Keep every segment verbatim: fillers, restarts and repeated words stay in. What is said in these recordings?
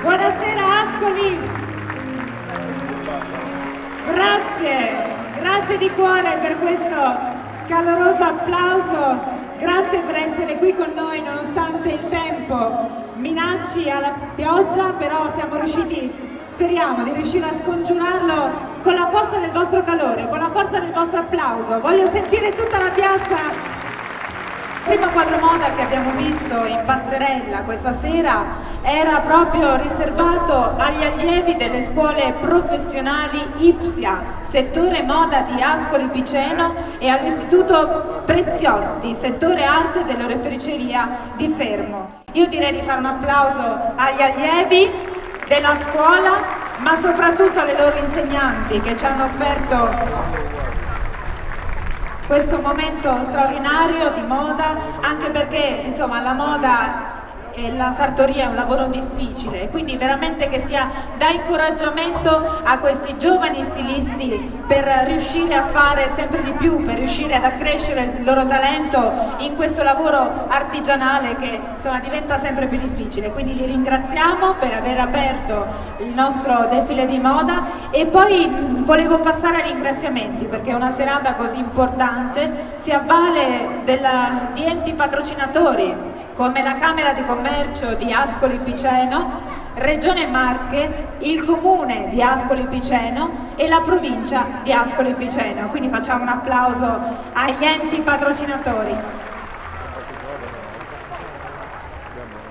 Buonasera Ascoli, grazie, grazie di cuore per questo caloroso applauso, grazie per essere qui con noi nonostante il tempo minacci alla pioggia, però siamo riusciti, speriamo di riuscire a scongiurarlo con la forza del vostro calore, con la forza del vostro applauso. Voglio sentire tutta la piazza. Prima quadro moda che abbiamo visto in passerella questa sera era proprio riservato agli allievi delle scuole professionali Ipsia, settore moda di Ascoli Piceno, e all'istituto Preziotti, settore arte dell'oreficeria di Fermo. Io direi di fare un applauso agli allievi della scuola, ma soprattutto alle loro insegnanti che ci hanno offerto questo momento straordinario di moda, anche perché insomma la moda e la sartoria è un lavoro difficile, quindi veramente che sia da incoraggiamento a questi giovani stilisti per riuscire a fare sempre di più, per riuscire ad accrescere il loro talento in questo lavoro artigianale che insomma diventa sempre più difficile. Quindi li ringraziamo per aver aperto il nostro defile di moda. E poi volevo passare ai ringraziamenti, perché una serata così importante si avvale della, di enti patrocinatori come la Camera di Commercio di Ascoli Piceno, Regione Marche, il Comune di Ascoli Piceno e la Provincia di Ascoli Piceno. Quindi facciamo un applauso agli enti patrocinatori.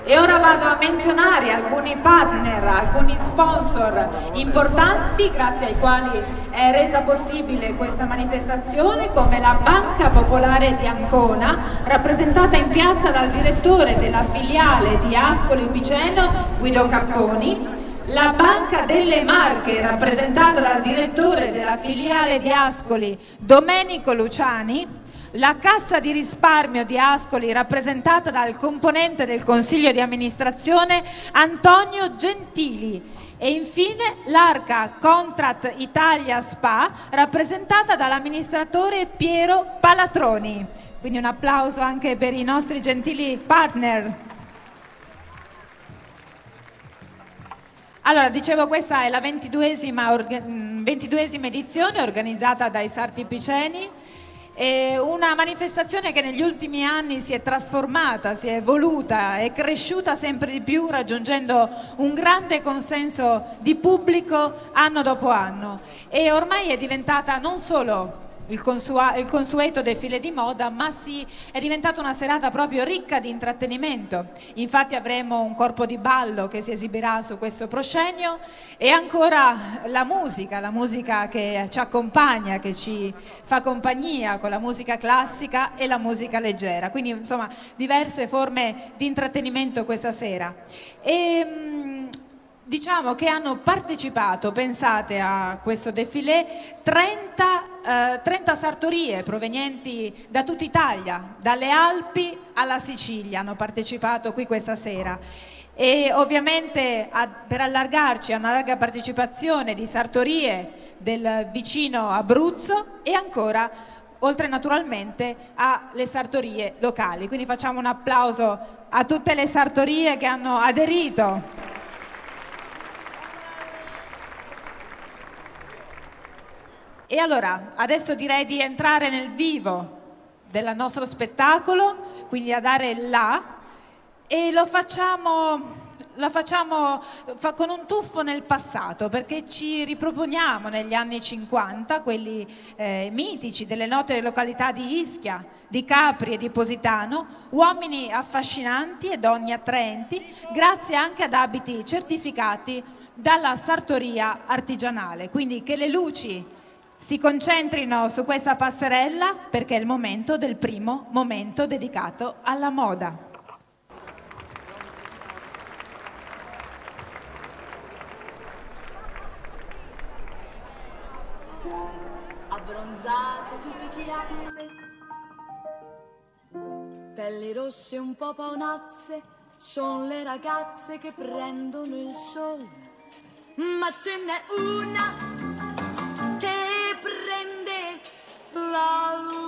E ora vado a menzionare alcuni partner, alcuni sponsor importanti grazie ai quali è resa possibile questa manifestazione, come la Banca Popolare di Ancona, rappresentata in piazza dal direttore della filiale di Ascoli Piceno, Guido Capponi, la Banca delle Marche, rappresentata dal direttore della filiale di Ascoli, Domenico Luciani, la Cassa di Risparmio di Ascoli, rappresentata dal componente del Consiglio di Amministrazione Antonio Gentili, e infine l'Arca Contract Italia S P A, rappresentata dall'amministratore Piero Palatroni. Quindi un applauso anche per i nostri gentili partner. Allora, dicevo, questa è la ventiduesima, ventiduesima edizione organizzata dai Sarti Piceni, È una manifestazione che negli ultimi anni si è trasformata, si è evoluta, è cresciuta sempre di più, raggiungendo un grande consenso di pubblico anno dopo anno, e ormai è diventata non solo il, il consueto defilè di moda, ma sì, è diventata una serata proprio ricca di intrattenimento. Infatti avremo un corpo di ballo che si esibirà su questo proscenio, e ancora la musica, la musica che ci accompagna, che ci fa compagnia, con la musica classica e la musica leggera. Quindi insomma diverse forme di intrattenimento questa sera. E, mh, diciamo che hanno partecipato, pensate a questo defilè, trenta, eh, trenta sartorie provenienti da tutta Italia, dalle Alpi alla Sicilia, hanno partecipato qui questa sera. E ovviamente a, per allargarci a una larga partecipazione di sartorie del vicino Abruzzo, e ancora oltre naturalmente alle sartorie locali. Quindi facciamo un applauso a tutte le sartorie che hanno aderito. E allora, adesso direi di entrare nel vivo del nostro spettacolo, quindi a dare là, e lo facciamo, lo facciamo fa con un tuffo nel passato, perché ci riproponiamo negli anni cinquanta, quelli eh, mitici delle note località di Ischia, di Capri e di Positano, uomini affascinanti e donne attraenti, grazie anche ad abiti certificati dalla sartoria artigianale. Quindi che le luci si concentrino su questa passerella, perché è il momento del primo momento dedicato alla moda. Abbronzato tutti chiazze, pelli rosse un po' paonazze, sono le ragazze che prendono il sole, ma ce n'è una la luna.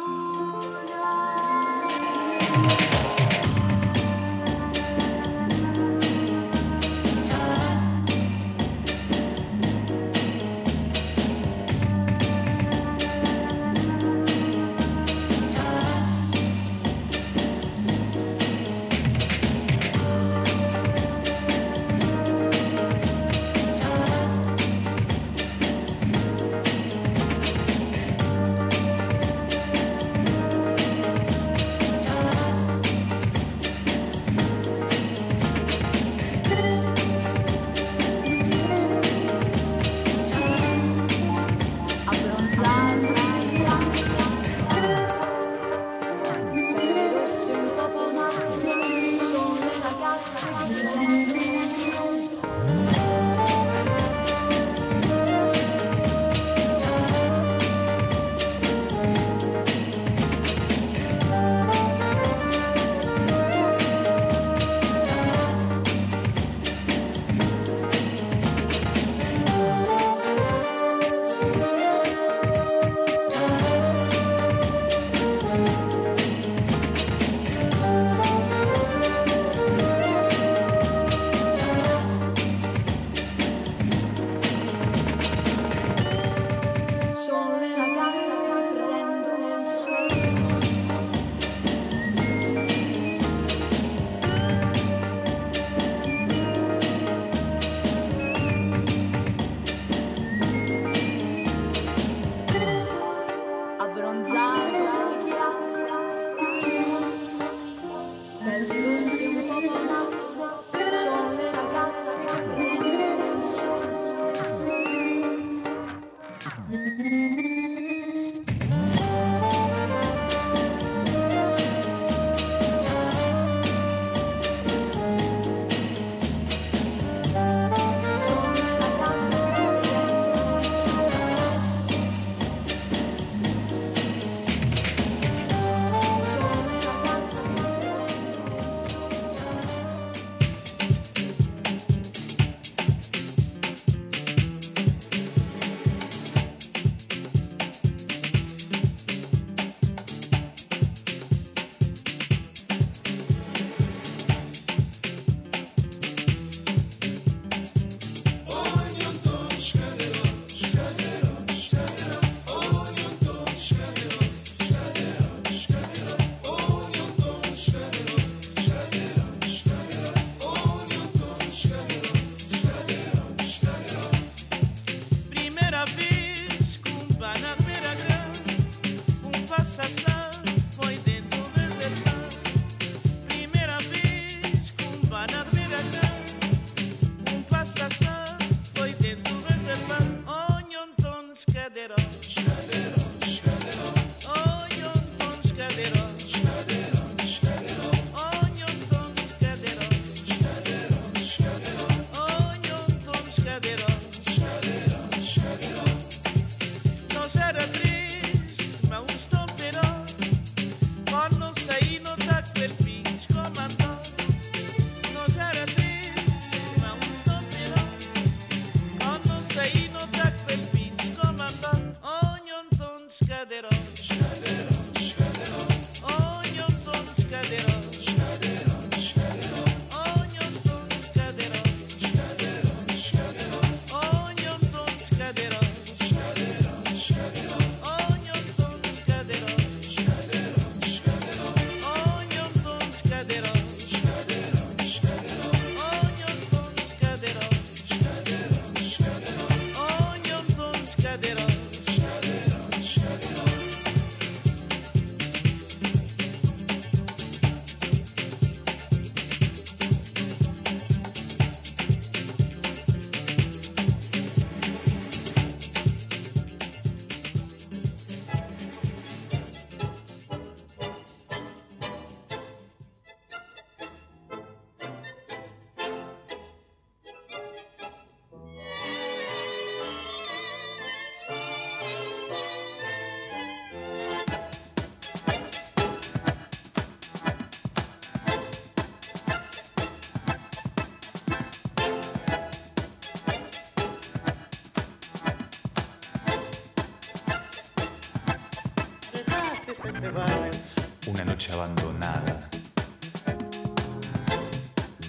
una noche abandonada.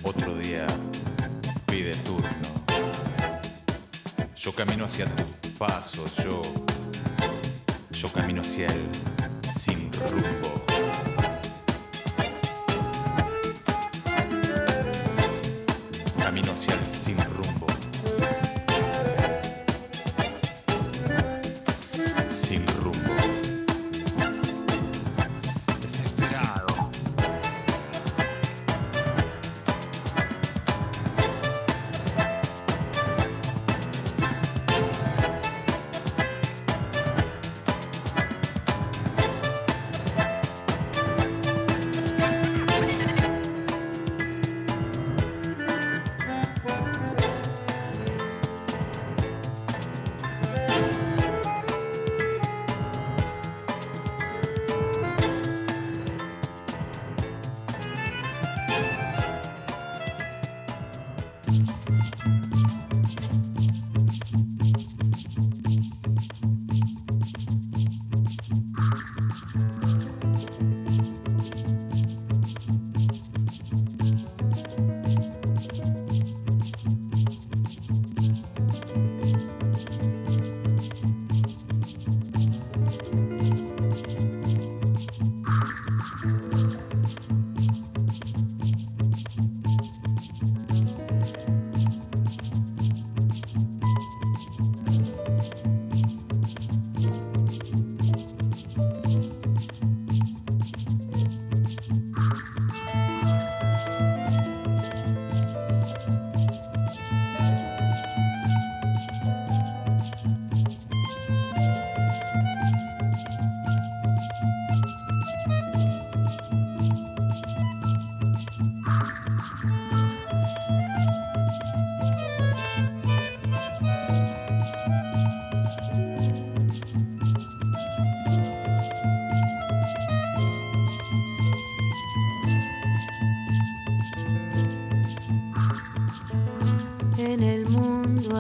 Otro día pide turno. Yo camino hacia tus pasos, yo, yo camino hacia él sin rumbo. Camino hacia él sin rumbo. Sin rumbo. Desesperado.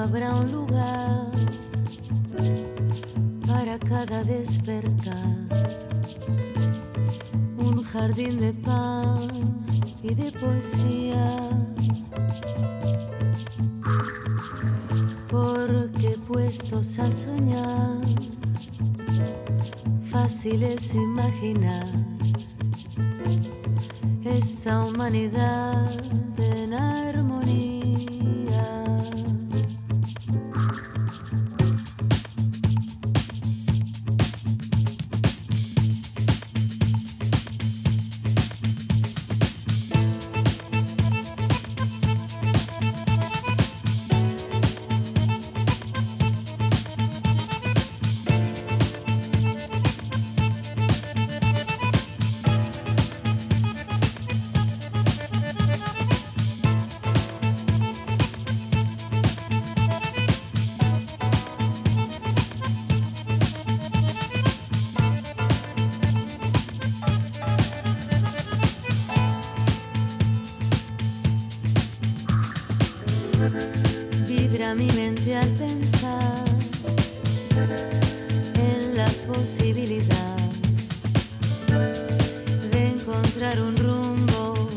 Habrá un lugar para cada despertar, un jardín de pan y de poesía, porque puestos a soñar, fácil es imaginar esta humanidad en armonía. Vibra mi mente al pensar en la posibilidad de encontrar un rumbo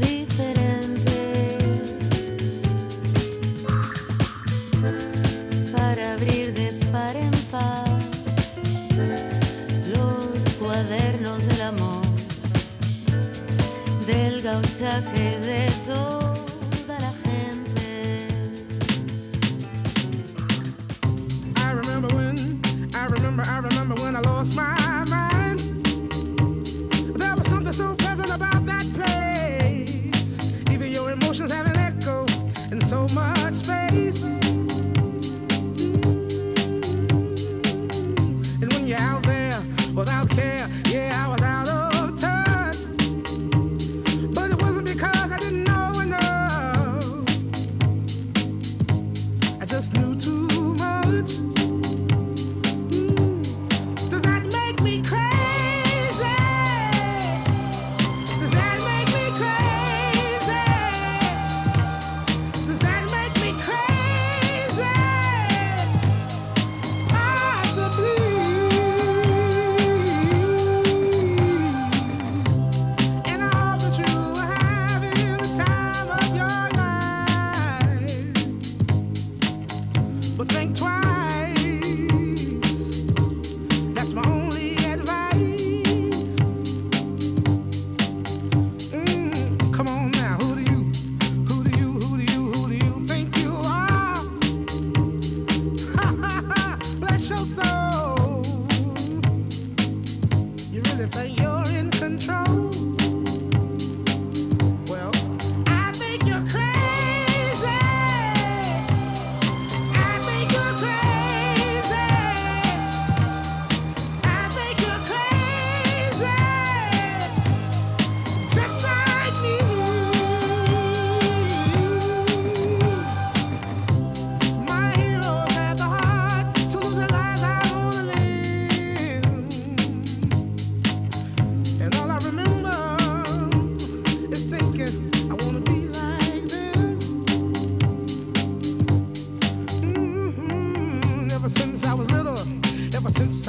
diferente para abrir de par en par los cuadernos del amor, del gauchaje de todo. I remember when I lost my mind. There was something so pleasant about that place. Even your emotions have an echo in so much space. And when you're out there without care, yeah, I was out of touch. But it wasn't because I didn't know enough. I just knew too much. Does that make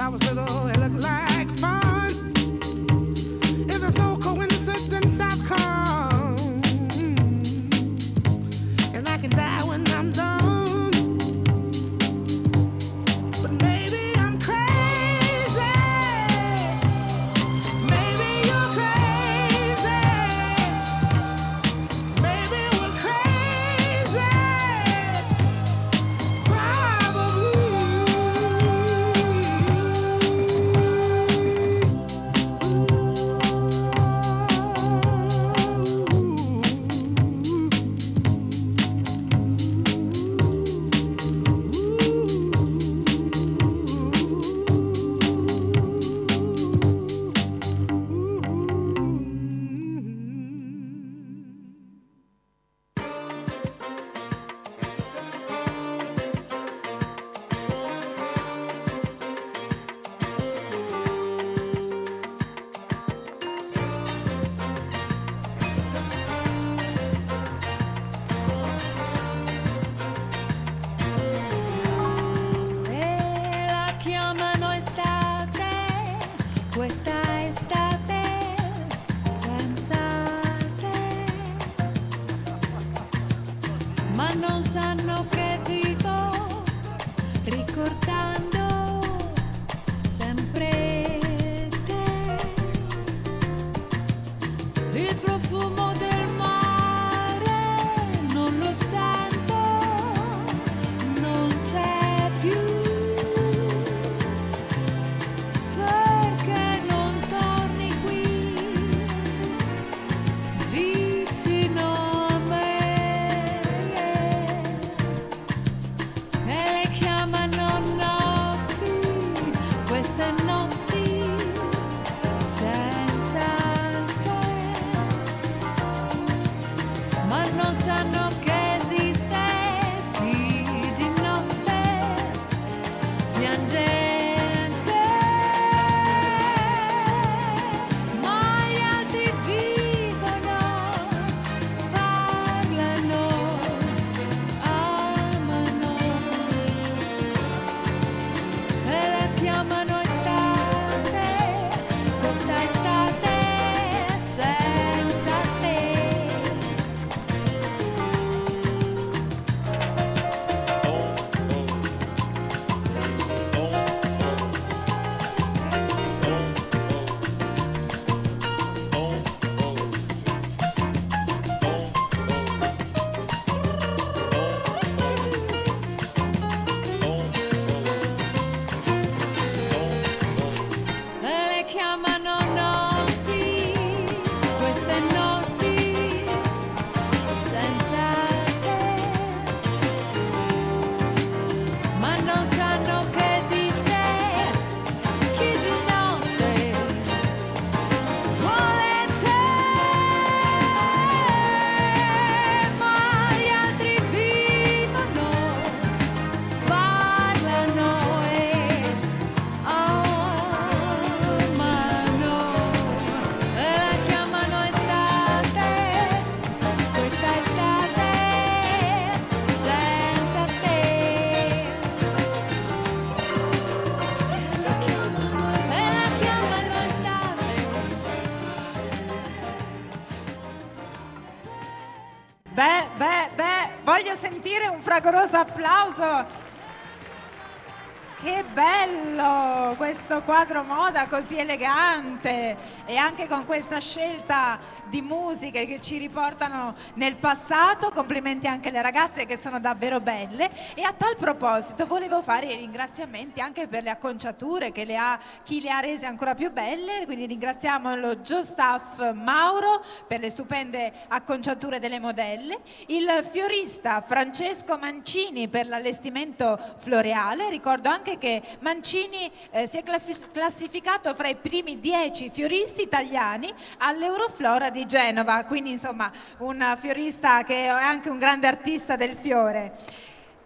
I was little, it looked like fun. If there's no coincidence, I've come, and I can die when I'm done. But maybe I'm crazy. Maybe you're crazy. Maybe we're crazy. Beh, beh, beh, voglio sentire un fragoroso applauso. Che bello questo quadro moda così elegante, e anche con questa scelta di musiche che ci riportano nel passato. Complimenti anche alle ragazze che sono davvero belle, e a tal proposito volevo fare i ringraziamenti anche per le acconciature che le ha, chi le ha rese ancora più belle, quindi ringraziamo lo Jostaf Mauro per le stupende acconciature delle modelle, il fiorista Francesco Mancini per l'allestimento floreale. Ricordo anche che Mancini eh, si è classificato fra i primi dieci fioristi italiani all'Euroflora di Genova, quindi insomma un fiorista che è anche un grande artista del fiore.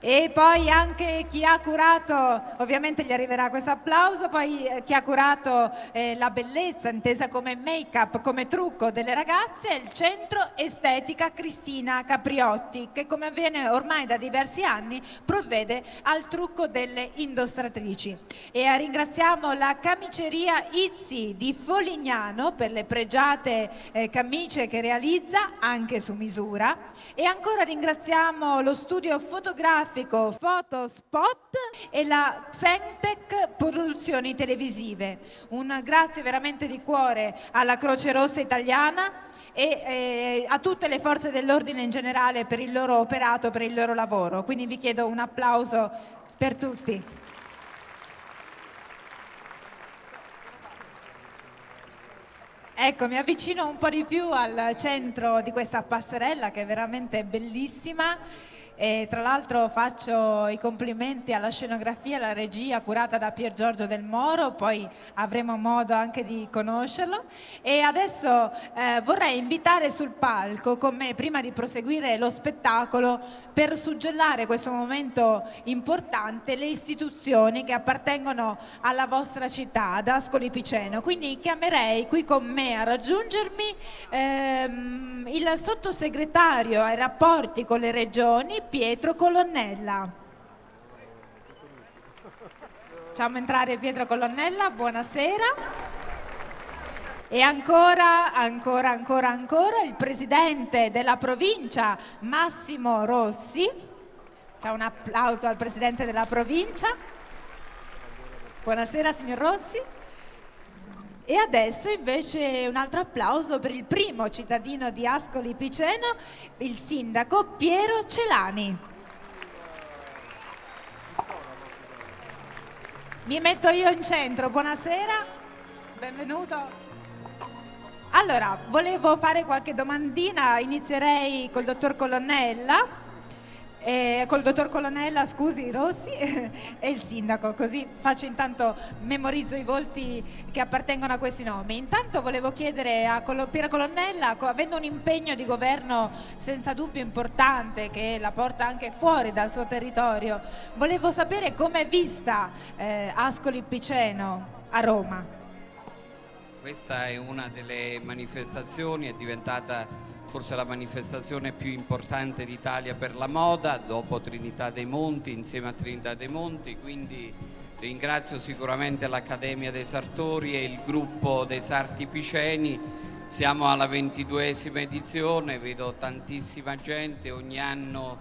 E poi anche chi ha curato, ovviamente gli arriverà questo applauso, poi chi ha curato eh, la bellezza intesa come make-up, come trucco delle ragazze è il Centro Estetica Cristina Capriotti, che come avviene ormai da diversi anni provvede al trucco delle indossatrici. E ringraziamo la camiceria Izzi di Folignano per le pregiate eh, camicie che realizza anche su misura, e ancora ringraziamo lo studio fotografico Fotospot e la Xentech Produzioni Televisive. Un grazie veramente di cuore alla Croce Rossa Italiana e eh, a tutte le forze dell'ordine in generale per il loro operato, per il loro lavoro. Quindi vi chiedo un applauso per tutti. Ecco, mi avvicino un po' di più al centro di questa passerella che è veramente bellissima. E tra l'altro faccio i complimenti alla scenografia e alla regia curata da Pier Giorgio Del Moro, poi avremo modo anche di conoscerlo. E adesso eh, vorrei invitare sul palco con me, prima di proseguire lo spettacolo, per suggellare questo momento importante, le istituzioni che appartengono alla vostra città, ad Ascoli Piceno. Quindi chiamerei qui con me a raggiungermi ehm, il sottosegretario ai rapporti con le regioni, Pietro Colonnella. Facciamo entrare Pietro Colonnella, buonasera. E ancora, ancora, ancora, ancora il presidente della provincia, Massimo Rossi. C'è un applauso al presidente della provincia. Buonasera signor Rossi. E adesso invece un altro applauso per il primo cittadino di Ascoli Piceno, il sindaco Piero Celani. Mi metto io in centro, buonasera, benvenuto. Allora, volevo fare qualche domandina, inizierei col dottor Colonnella. Eh, col dottor Colonnella, scusi, Rossi e il sindaco, così faccio intanto, memorizzo i volti che appartengono a questi nomi. Intanto volevo chiedere a Col- Piero Colonnella, co- avendo un impegno di governo senza dubbio importante che la porta anche fuori dal suo territorio, volevo sapere com'è vista eh, Ascoli Piceno a Roma. Questa è una delle manifestazioni, è diventata forse la manifestazione più importante d'Italia per la moda, dopo Trinità dei Monti, insieme a Trinità dei Monti, quindi ringrazio sicuramente l'Accademia dei Sartori e il gruppo dei Sarti Piceni. Siamo alla ventiduesima edizione, vedo tantissima gente, ogni anno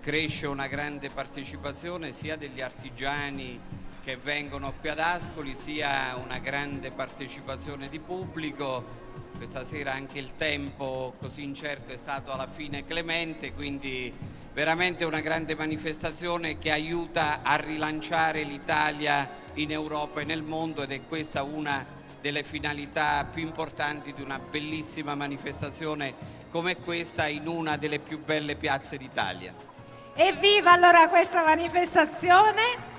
cresce una grande partecipazione sia degli artigiani che vengono qui ad Ascoli, sia una grande partecipazione di pubblico. Questa sera anche il tempo così incerto è stato alla fine clemente, quindi veramente una grande manifestazione che aiuta a rilanciare l'Italia in Europa e nel mondo, ed è questa una delle finalità più importanti di una bellissima manifestazione come questa in una delle più belle piazze d'Italia. Evviva allora questa manifestazione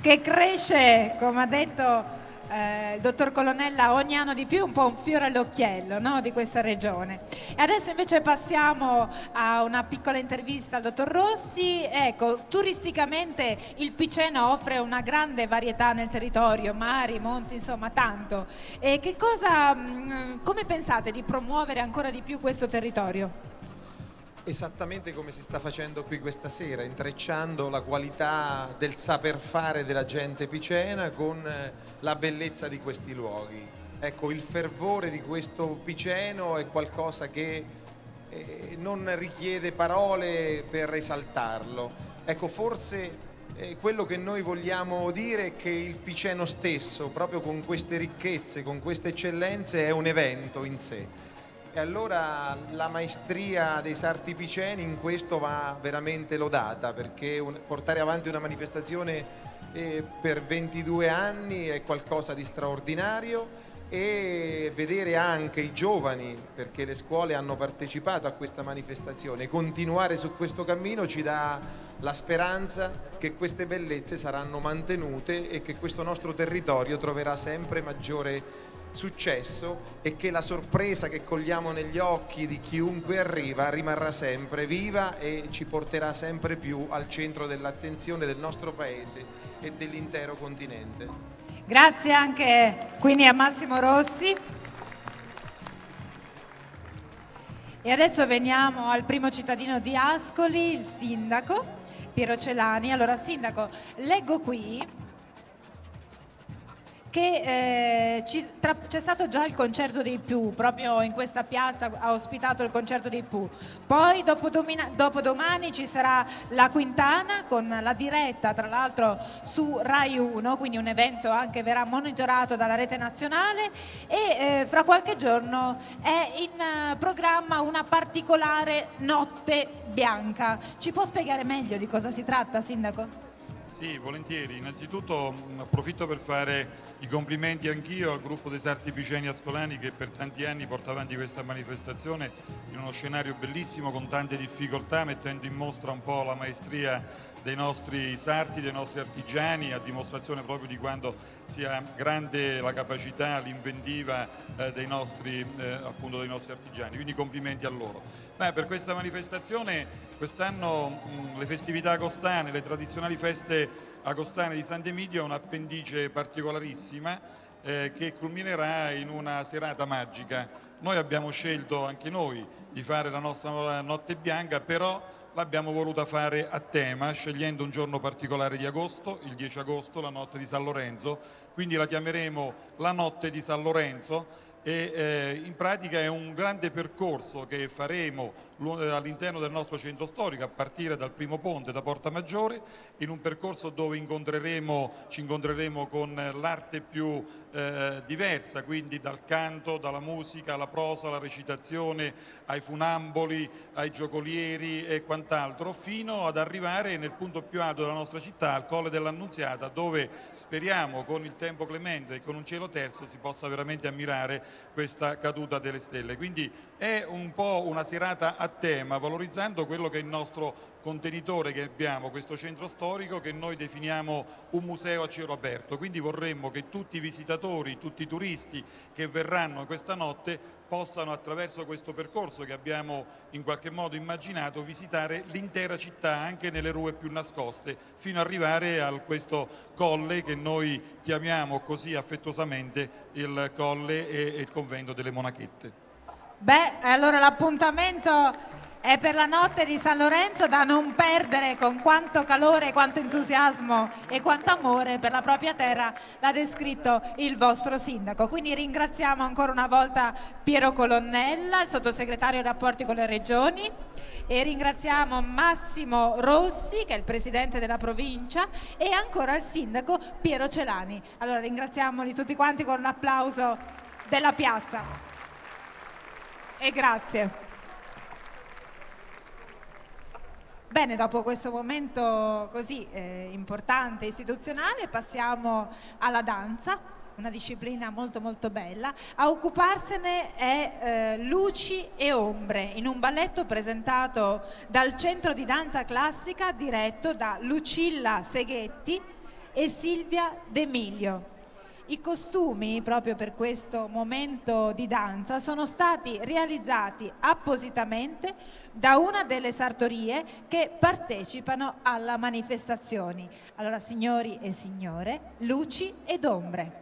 che cresce, come ha detto Eh, il dottor Colonnella, ogni anno di più, un po' un fiore all'occhiello, no, di questa regione. E adesso invece passiamo a una piccola intervista al dottor Rossi. Ecco, turisticamente il Piceno offre una grande varietà nel territorio, mari, monti, insomma tanto. E che cosa, mh, come pensate di promuovere ancora di più questo territorio? Esattamente come si sta facendo qui questa sera, intrecciando la qualità del saper fare della gente picena con la bellezza di questi luoghi. Ecco, il fervore di questo Piceno è qualcosa che eh, non richiede parole per esaltarlo. Ecco, forse eh, quello che noi vogliamo dire è che il Piceno stesso, proprio con queste ricchezze, con queste eccellenze, è un evento in sé. E allora la maestria dei Sarti Piceni in questo va veramente lodata, perché portare avanti una manifestazione per ventidue anni è qualcosa di straordinario, e vedere anche i giovani, perché le scuole hanno partecipato a questa manifestazione, continuare su questo cammino ci dà la speranza che queste bellezze saranno mantenute e che questo nostro territorio troverà sempre maggiore successo e che la sorpresa che cogliamo negli occhi di chiunque arriva rimarrà sempre viva e ci porterà sempre più al centro dell'attenzione del nostro paese e dell'intero continente. Grazie anche quindi a Massimo Rossi. E adesso veniamo al primo cittadino di Ascoli, il sindaco Piero Celani. Allora sindaco, leggo qui che eh, c'è stato già il concerto dei Pooh, proprio in questa piazza ha ospitato il concerto dei Pooh, poi dopo domani ci sarà la Quintana con la diretta tra l'altro su Rai uno, quindi un evento anche verrà monitorato dalla rete nazionale e eh, fra qualche giorno è in programma una particolare notte bianca. Ci può spiegare meglio di cosa si tratta, sindaco? Sì, volentieri. Innanzitutto approfitto per fare i complimenti anch'io al gruppo dei sarti piceni ascolani che per tanti anni porta avanti questa manifestazione in uno scenario bellissimo con tante difficoltà, mettendo in mostra un po' la maestria dei nostri sarti, dei nostri artigiani, a dimostrazione proprio di quanto sia grande la capacità, l'inventiva eh, dei, nostri, eh, appunto dei nostri artigiani, quindi complimenti a loro. Ma per questa manifestazione quest'anno le festività agostane, le tradizionali feste agostane di Sant'Emidio è un'appendice particolarissima eh, che culminerà in una serata magica. Noi abbiamo scelto anche noi di fare la nostra notte bianca, però l'abbiamo voluta fare a tema, scegliendo un giorno particolare di agosto, il dieci agosto, la notte di San Lorenzo, quindi la chiameremo la notte di San Lorenzo e eh, in pratica è un grande percorso che faremo all'interno del nostro centro storico a partire dal primo ponte da Porta Maggiore, in un percorso dove incontreremo, ci incontreremo con l'arte più eh, diversa, quindi dal canto, dalla musica, alla prosa, alla recitazione, ai funamboli, ai giocolieri e quant'altro, fino ad arrivare nel punto più alto della nostra città, al Colle dell'Annunziata, dove speriamo con il tempo clemente e con un cielo terzo si possa veramente ammirare questa caduta delle stelle. Quindi è un po' una serata a tema, valorizzando quello che è il nostro contenitore che abbiamo, questo centro storico che noi definiamo un museo a cielo aperto, quindi vorremmo che tutti i visitatori, tutti i turisti che verranno questa notte possano attraverso questo percorso che abbiamo in qualche modo immaginato visitare l'intera città anche nelle rue più nascoste fino ad arrivare a questo colle che noi chiamiamo così affettuosamente il colle e il convento delle Monachette. Beh, allora l'appuntamento è per la notte di San Lorenzo, da non perdere, con quanto calore, quanto entusiasmo e quanto amore per la propria terra l'ha descritto il vostro sindaco. Quindi ringraziamo ancora una volta Piero Colonnella, il sottosegretario ai rapporti con le regioni, e ringraziamo Massimo Rossi che è il presidente della provincia e ancora il sindaco Piero Celani. Allora ringraziamoli tutti quanti con un applauso della piazza. E grazie. Bene, dopo questo momento così eh, importante e istituzionale passiamo alla danza, una disciplina molto molto bella. A occuparsene è eh, Luci e Ombre, in un balletto presentato dal Centro di Danza Classica diretto da Lucilla Seghetti e Silvia D'Emilio. I costumi, proprio per questo momento di danza, sono stati realizzati appositamente da una delle sartorie che partecipano alla manifestazione. Allora, signori e signore, Luci ed Ombre.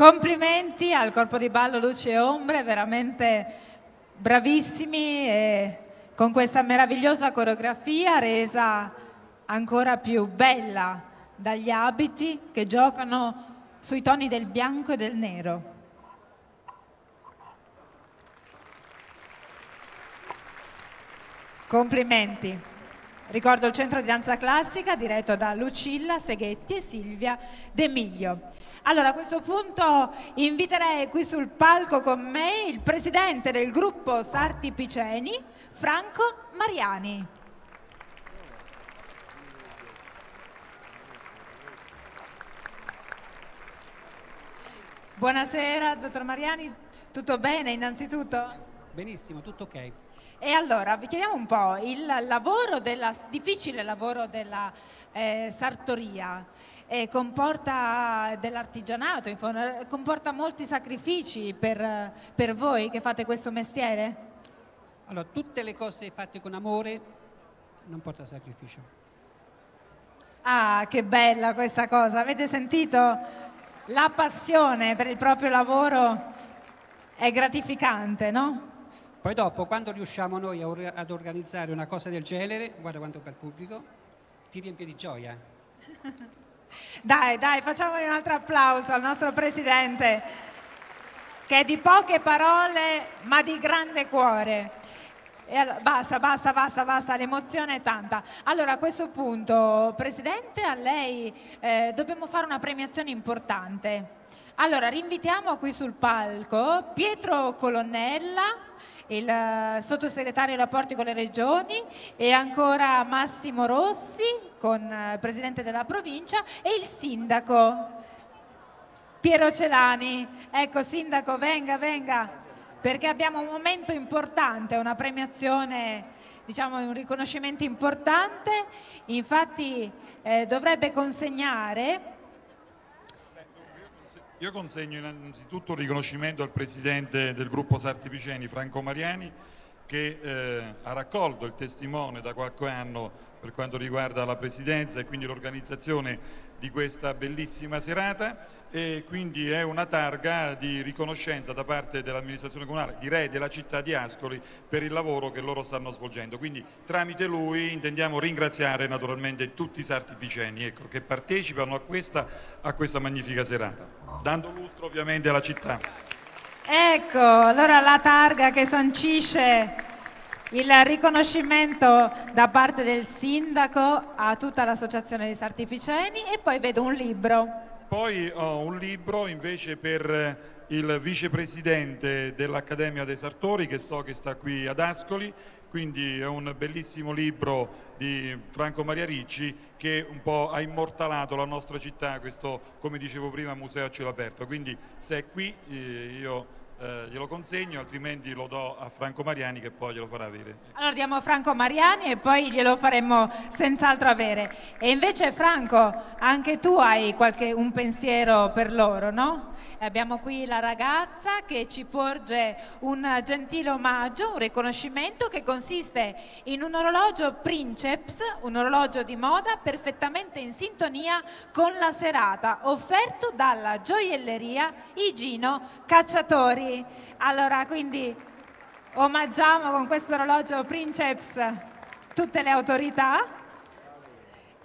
Complimenti al corpo di ballo Luci e Ombre, veramente bravissimi e con questa meravigliosa coreografia resa ancora più bella dagli abiti che giocano sui toni del bianco e del nero. Complimenti. Ricordo il centro di danza classica diretto da Lucilla Seghetti e Silvia De Miglio. Allora, a questo punto inviterei qui sul palco con me il presidente del gruppo Sarti Piceni, Franco Mariani. Buonasera, dottor Mariani, tutto bene innanzitutto? Benissimo, tutto ok. E allora, vi chiediamo un po', il lavoro della, difficile lavoro della eh, sartoria eh, comporta dell'artigianato, in fondo, comporta molti sacrifici per, per voi che fate questo mestiere? Allora, tutte le cose fatte con amore non porta sacrificio. Ah, che bella questa cosa, avete sentito? La passione per il proprio lavoro è gratificante, no? Poi dopo, quando riusciamo noi ad organizzare una cosa del genere, guarda quanto bel pubblico, ti riempie di gioia. Dai, dai, facciamogli un altro applauso al nostro presidente, che è di poche parole ma di grande cuore. E allora, basta, basta, basta, basta, l'emozione è tanta. Allora, a questo punto, presidente, a lei eh, dobbiamo fare una premiazione importante. Allora, rinvitiamo qui sul palco Pietro Colonnella, il sottosegretario ai rapporti con le regioni, e ancora Massimo Rossi, con il presidente della provincia, e il sindaco Piero Celani. Ecco, sindaco, venga, venga, perché abbiamo un momento importante, una premiazione, diciamo un riconoscimento importante. Infatti eh, dovrebbe consegnare... Io consegno innanzitutto un riconoscimento al presidente del gruppo Sarti Piceni, Franco Mariani, che eh, ha raccolto il testimone da qualche anno per quanto riguarda la presidenza e quindi l'organizzazione di questa bellissima serata, e quindi è una targa di riconoscenza da parte dell'amministrazione comunale, direi della città di Ascoli, per il lavoro che loro stanno svolgendo. Quindi tramite lui intendiamo ringraziare naturalmente tutti i Sarti Piceni, ecco, che partecipano a questa, a questa magnifica serata, dando lustro ovviamente alla città. Ecco, allora la targa che sancisce il riconoscimento da parte del sindaco a tutta l'associazione dei Sarti Piceni, e poi vedo un libro. Poi ho un libro invece per il vicepresidente dell'Accademia dei Sartori, che so che sta qui ad Ascoli, quindi è un bellissimo libro di Franco Maria Ricci che un po' ha immortalato la nostra città, questo, come dicevo prima, museo a cielo aperto. Quindi se è qui eh, io eh, glielo consegno, altrimenti lo do a Franco Mariani che poi glielo farà avere. Allora diamo a Franco Mariani e poi glielo faremo senz'altro avere. E invece Franco, anche tu hai qualche, un pensiero per loro, no? Abbiamo qui la ragazza che ci porge un gentile omaggio, un riconoscimento che consiste in un orologio Princeps, un orologio di moda perfettamente in sintonia con la serata, offerto dalla gioielleria Igino Cacciatori. Allora, quindi omaggiamo con questo orologio Princeps tutte le autorità.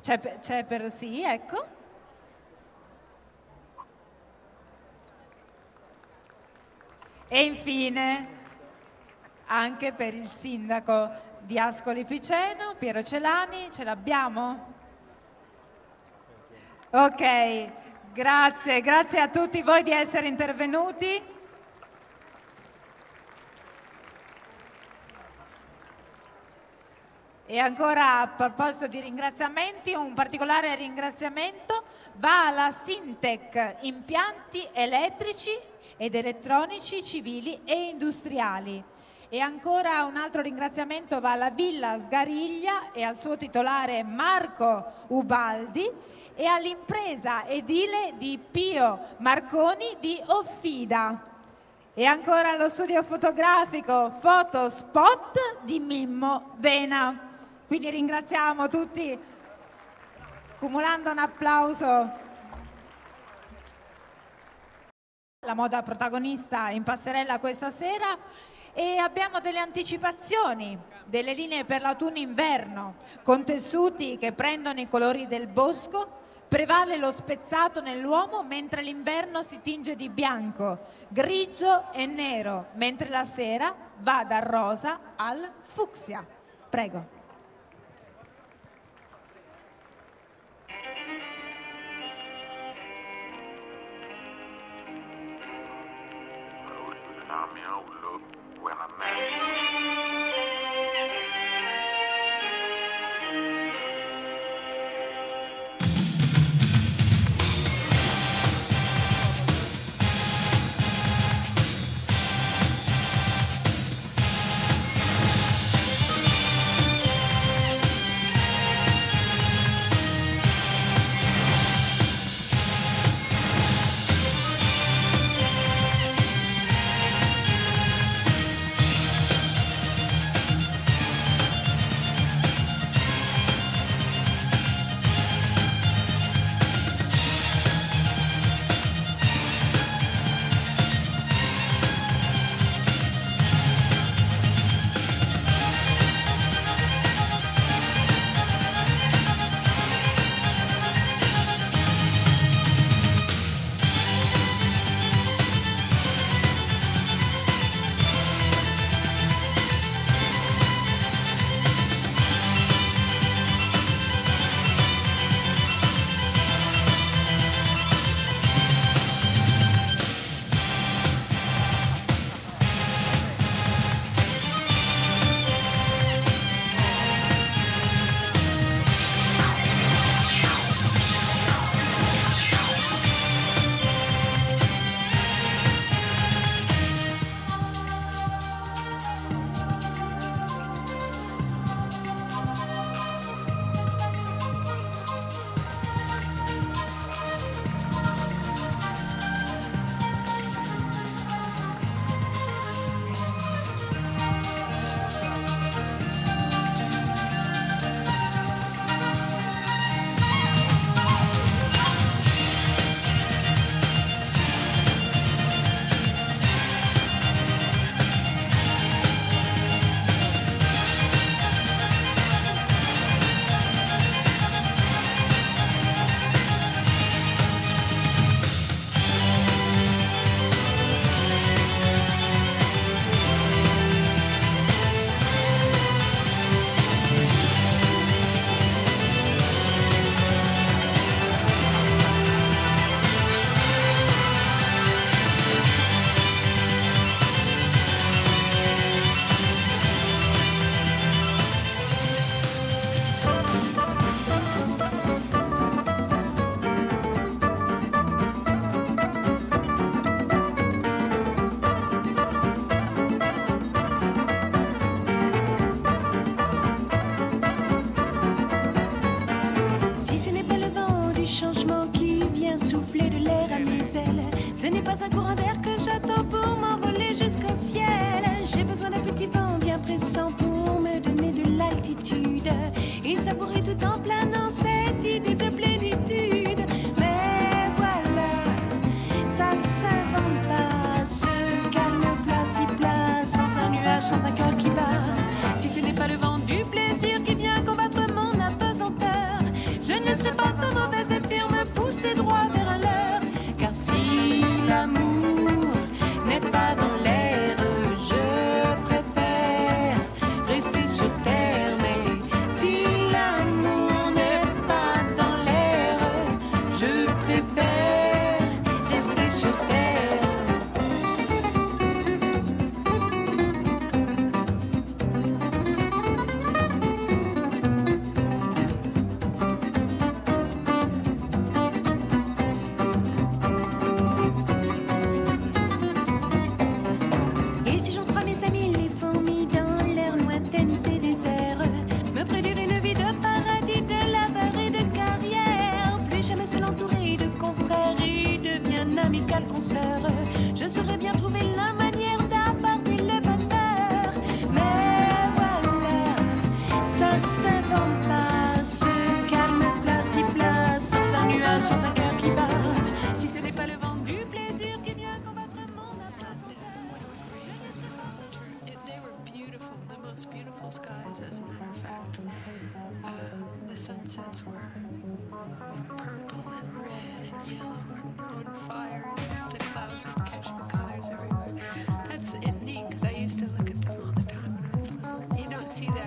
C'è per, c'è per sì, ecco. E infine anche per il sindaco di Ascoli Piceno, Piero Celani, ce l'abbiamo? Ok, grazie, grazie a tutti voi di essere intervenuti. E ancora, a proposito di ringraziamenti, un particolare ringraziamento va alla Sintec Impianti Elettrici ed Elettronici Civili e Industriali. E ancora un altro ringraziamento va alla Villa Sgariglia e al suo titolare Marco Ubaldi, e all'impresa edile di Pio Marconi di Offida. E ancora allo studio fotografico Fotospot di Mimmo Vena. Quindi ringraziamo tutti, cumulando un applauso. La moda protagonista in passerella questa sera, e abbiamo delle anticipazioni delle linee per l'autunno-inverno con tessuti che prendono i colori del bosco. Prevale lo spezzato nell'uomo, mentre l'inverno si tinge di bianco, grigio e nero, mentre la sera va dal rosa al fucsia. Prego. Ce n'est pas un courant d'air que j'attends pour m'envoler jusqu'au ciel. J'ai besoin d'un petit vent bien pressant pour me donner de l'altitude et savourer tout en plein dans cette idée de plénitude. Mais voilà, ça s'invente pas. Ce calme plat si plat, sans un nuage, sans un cœur qui bat. Si ce n'est pas le vent du plaisir qui vient combattre mon apesanteur, je ne laisserai pas ce mauvais effet me pousser droit vers un leurre. Car si l'amour n'est pas dans l'air, je préfère rester sur terre. Mais si l'amour n'est pas dans l'air, je préfère rester sur je saurais bien trouver la manière d'apporter le bonheur. Mais voilà, ça s'invente pas. Ce calme plat si plat, sans un nuage, sans un cœur qui bat. Si ce n'est pas le vent du plaisir qui vient combattre. clouds were purple and red and yellow and on fire, and the clouds would catch the colors everywhere. That's it, neat, because I used to look at them all the time when I was little. You don't see that.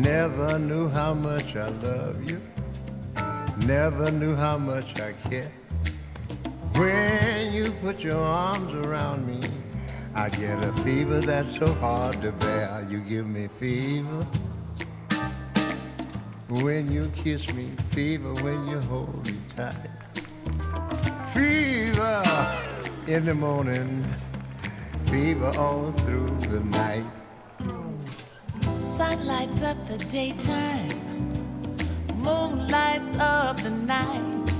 Never knew how much I love you. Never knew how much I care. When you put your arms around me, I get a fever that's so hard to bear. You give me fever when you kiss me, fever when you hold me tight. Fever in the morning, fever all through the night. Sun lights up the daytime, moon lights up the night.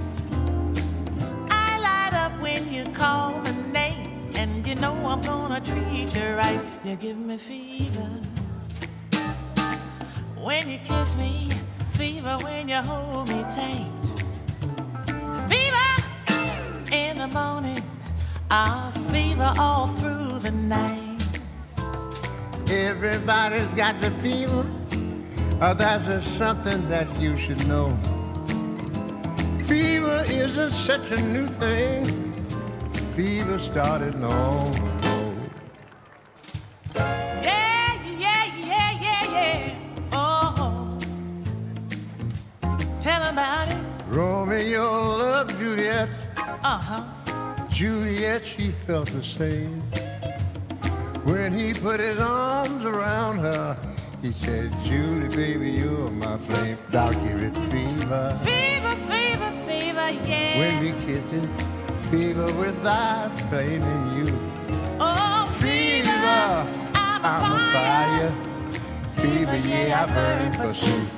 I light up when you call my name, and you know I'm gonna treat you right. You give me fever when you kiss me, fever when you hold me tight. Fever in the morning, ah, fever all through the night. Everybody's got the fever. Oh, that's just something that you should know. Fever fever isn't such a new thing. Fever started long ago. Yeah, yeah, yeah, yeah, yeah. Oh, oh. Tell about it. Romeo loved Juliet. Uh-huh. Juliet, she felt the same. When he put his arms around her, he said, Julie, baby, you're my flame. Doggy with fever. Fever, fever, fever, yeah. When we kiss it, fever without blaming you. Oh, fever, fever I'm, I'm a fire. fire. Fever, fever, yeah, I burn for sooth.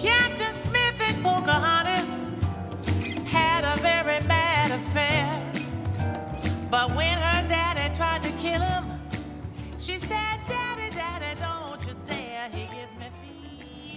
Captain Smith and Pocahontas had a very bad affair. But when her daddy tried to kill him, she said, Daddy, Daddy, don't you dare. He gives me fever.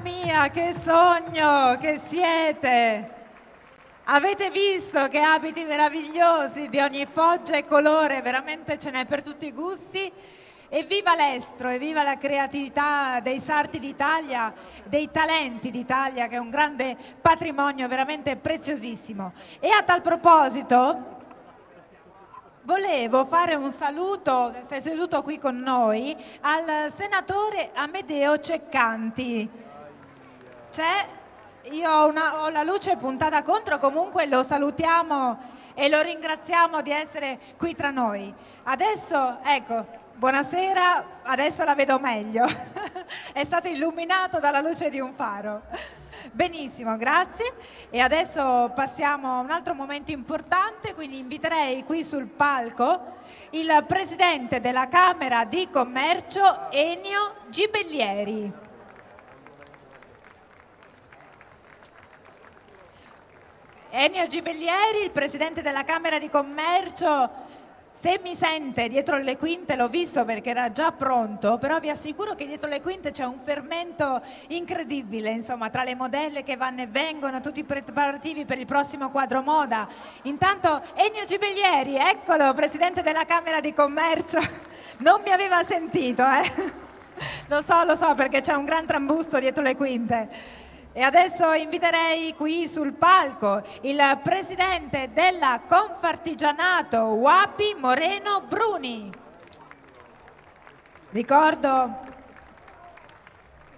mia, che sogno che siete! Avete visto che abiti meravigliosi di ogni foggia e colore, veramente ce n'è per tutti i gusti. Evviva l'estro, evviva la creatività dei sarti d'Italia, dei talenti d'Italia, che è un grande patrimonio veramente preziosissimo. E a tal proposito volevo fare un saluto, sei seduto qui con noi, al senatore Amedeo Ceccanti. C'è? Io ho, una, ho la luce puntata contro, comunque lo salutiamo e lo ringraziamo di essere qui tra noi. Adesso, ecco... Buonasera, adesso la vedo meglio, è stato illuminato dalla luce di un faro. Benissimo, grazie. E adesso passiamo a un altro momento importante, quindi inviterei qui sul palco il Presidente della Camera di Commercio, Ennio Gibellieri. Ennio Gibellieri, il Presidente della Camera di Commercio. Se mi sente dietro le quinte, l'ho visto perché era già pronto, però vi assicuro che dietro le quinte c'è un fermento incredibile, insomma, tra le modelle che vanno e vengono, tutti i preparativi per il prossimo quadro moda. Intanto Ennio Gibellieri, eccolo, Presidente della Camera di Commercio, non mi aveva sentito, eh? Lo so, lo so, perché c'è un gran trambusto dietro le quinte. E adesso inviterei qui sul palco il presidente della Confartigianato U A P I, Moreno Bruni. Ricordo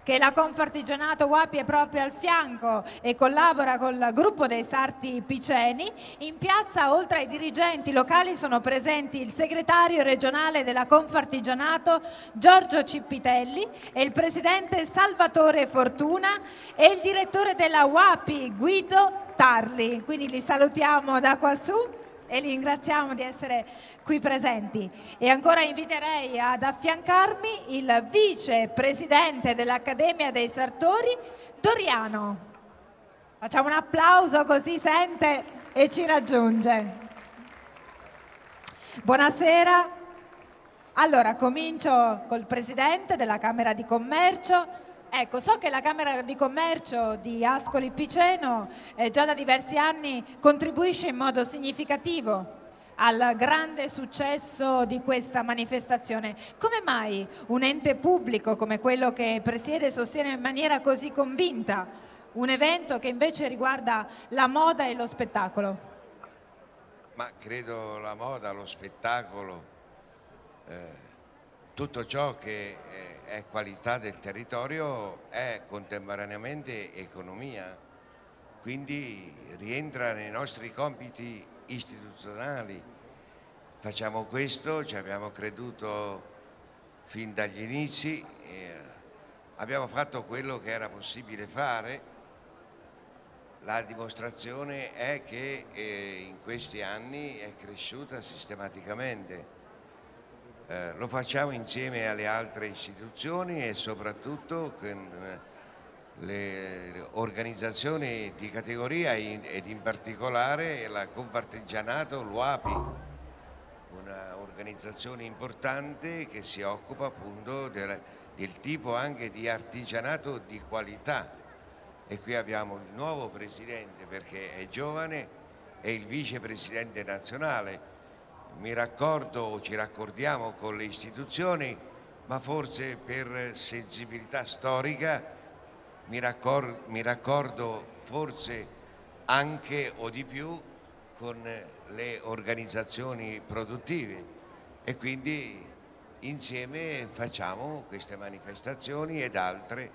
che la Confartigianato U A P I è proprio al fianco e collabora col gruppo dei sarti piceni. In piazza, oltre ai dirigenti locali, sono presenti il segretario regionale della Confartigianato Giorgio Cippitelli e il presidente Salvatore Fortuna e il direttore della U A P I Guido Tarli. Quindi li salutiamo da quassù e li ringraziamo di essere qui presenti. E ancora inviterei ad affiancarmi il vicepresidente dell'Accademia dei Sartori, Doriano. Facciamo un applauso così sente e ci raggiunge. Buonasera. Allora, comincio col presidente della Camera di Commercio. Ecco, so che la Camera di Commercio di Ascoli Piceno eh, già da diversi anni contribuisce in modo significativo al grande successo di questa manifestazione. Come mai un ente pubblico come quello che presiede sostiene in maniera così convinta un evento che invece riguarda la moda e lo spettacolo? Ma credo la moda, lo spettacolo, eh... tutto ciò che è qualità del territorio è contemporaneamente economia, quindi rientra nei nostri compiti istituzionali. Facciamo questo, ci abbiamo creduto fin dagli inizi, eh, abbiamo fatto quello che era possibile fare. La dimostrazione è che eh, in questi anni è cresciuta sistematicamente. Eh, lo facciamo insieme alle altre istituzioni e soprattutto con le organizzazioni di categoria ed in particolare la Confartigianato L U A P I, un'organizzazione importante che si occupa appunto del, del tipo anche di artigianato di qualità. E qui abbiamo il nuovo presidente, perché è giovane, e il vicepresidente nazionale. Mi raccordo o ci raccordiamo con le istituzioni, ma forse per sensibilità storica mi raccordo, mi raccordo forse anche o di più con le organizzazioni produttive, e quindi insieme facciamo queste manifestazioni ed altre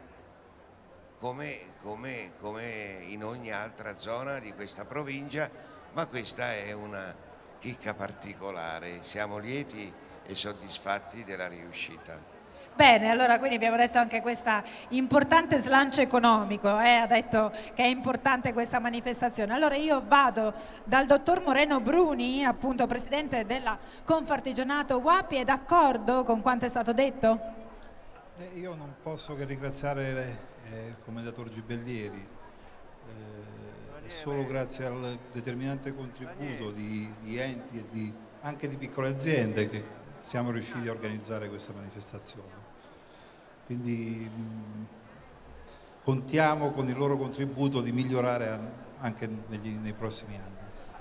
come, come, come in ogni altra zona di questa provincia, ma questa è una chicca particolare, siamo lieti e soddisfatti della riuscita. Bene, allora quindi abbiamo detto anche questo importante slancio economico, eh, ha detto che è importante questa manifestazione. Allora io vado dal dottor Moreno Bruni, appunto presidente della Confartigianato U A P I, è d'accordo con quanto è stato detto? Beh, io non posso che ringraziare eh, il commendatore Gibellieri. Eh, Solo grazie al determinante contributo di, di enti e di, anche di piccole aziende che siamo riusciti a organizzare questa manifestazione. Quindi mh, contiamo con il loro contributo di migliorare anche negli, nei prossimi anni.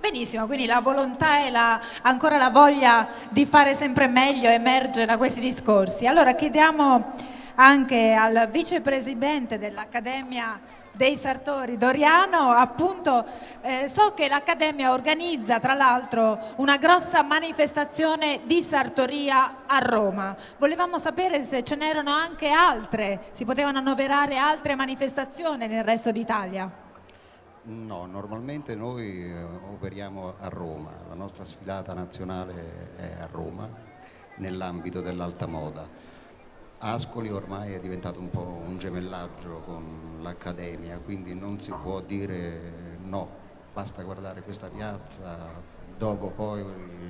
Benissimo, quindi la volontà e la, ancora la voglia di fare sempre meglio emerge da questi discorsi. Allora chiediamo anche al vicepresidente dell'Accademia dei Sartori, Doriano, appunto eh, so che l'Accademia organizza tra l'altro una grossa manifestazione di sartoria a Roma. Volevamo sapere se ce n'erano anche altre, si potevano annoverare altre manifestazioni nel resto d'Italia. No, normalmente noi operiamo a Roma, la nostra sfilata nazionale è a Roma nell'ambito dell'alta moda. Ascoli ormai è diventato un po' un gemellaggio con l'Accademia, quindi non si può dire no, basta guardare questa piazza, dopo poi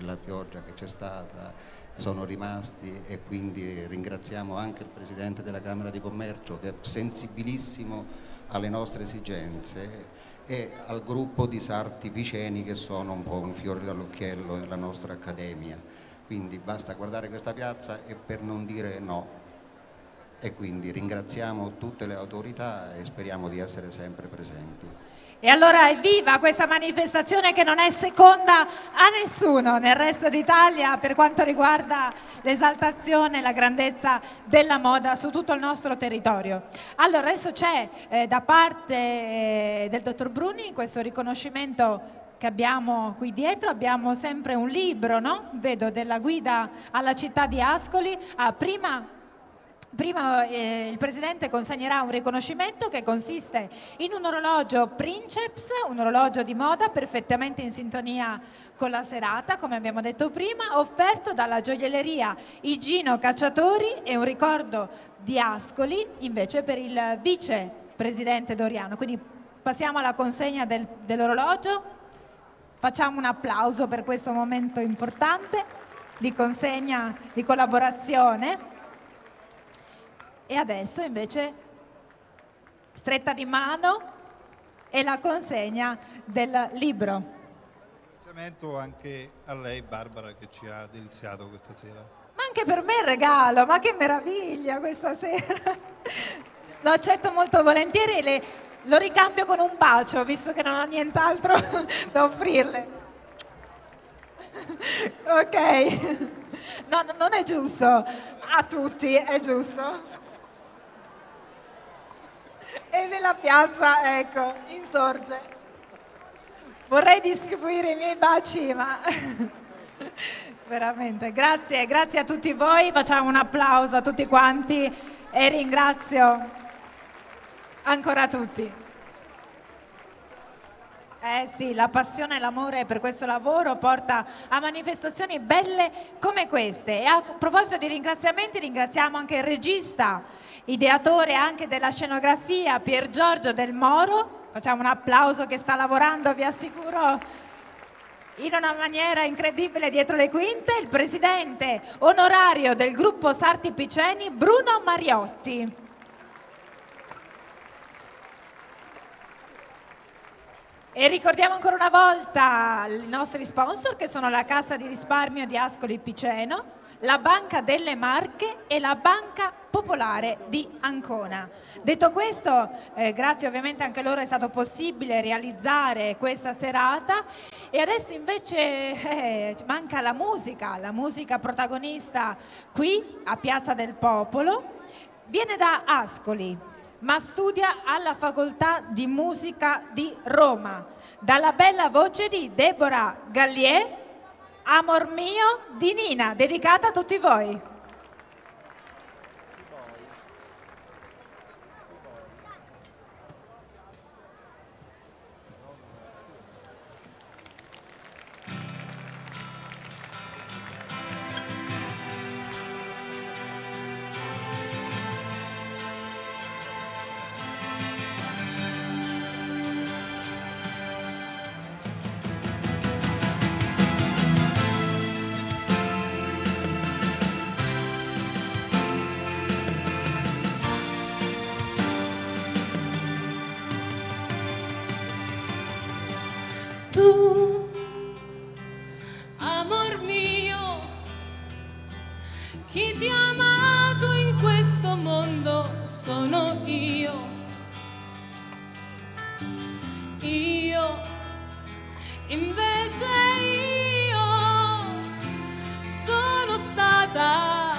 la pioggia che c'è stata sono rimasti, e quindi ringraziamo anche il Presidente della Camera di Commercio che è sensibilissimo alle nostre esigenze e al gruppo di sarti piceni che sono un po' un fiore all'occhiello della nostra Accademia. Quindi basta guardare questa piazza e per non dire no, e quindi ringraziamo tutte le autorità e speriamo di essere sempre presenti. E allora evviva questa manifestazione che non è seconda a nessuno nel resto d'Italia per quanto riguarda l'esaltazione e la grandezza della moda su tutto il nostro territorio. Allora adesso c'è eh, da parte eh, del dottor Bruni questo riconoscimento che abbiamo qui dietro, abbiamo sempre un libro, no? Vedo, della guida alla città di Ascoli. Ah, prima... Prima eh, il Presidente consegnerà un riconoscimento che consiste in un orologio Princeps, un orologio di moda perfettamente in sintonia con la serata, come abbiamo detto prima, offerto dalla gioielleria Igino Cacciatori, e un ricordo di Ascoli invece per il Vice Presidente Doriano. Quindi passiamo alla consegna del, dell'orologio, facciamo un applauso per questo momento importante di consegna, di collaborazione. E adesso invece stretta di mano e la consegna del libro. Ringraziamento anche a lei Barbara che ci ha deliziato questa sera. Ma anche per me il regalo, ma che meraviglia questa sera. Lo accetto molto volentieri e le, lo ricambio con un bacio, visto che non ho nient'altro da offrirle. Ok, no, non è giusto, a tutti è giusto. E nella piazza, ecco, insorge. Vorrei distribuire i miei baci, ma veramente grazie, grazie a tutti voi, facciamo un applauso a tutti quanti e ringrazio ancora tutti. Eh sì, la passione e l'amore per questo lavoro porta a manifestazioni belle come queste. E a proposito di ringraziamenti, ringraziamo anche il regista, ideatore anche della scenografia, Pier Giorgio Del Moro. Facciamo un applauso, che sta lavorando, vi assicuro, in una maniera incredibile dietro le quinte. Il presidente onorario del gruppo Sarti Piceni, Bruno Mariotti. E ricordiamo ancora una volta i nostri sponsor, che sono la Cassa di Risparmio di Ascoli Piceno, la Banca delle Marche e la Banca Popolare di Ancona. Detto questo, eh, grazie ovviamente anche loro è stato possibile realizzare questa serata, e adesso invece eh, manca la musica, la musica protagonista qui a Piazza del Popolo. Viene da Ascoli, ma studia alla Facoltà di Musica di Roma, dalla bella voce di Deborah Gallier, Amor mio di Nina, dedicata a tutti voi. Chi ti ha amato in questo mondo sono io. Invece io sono stata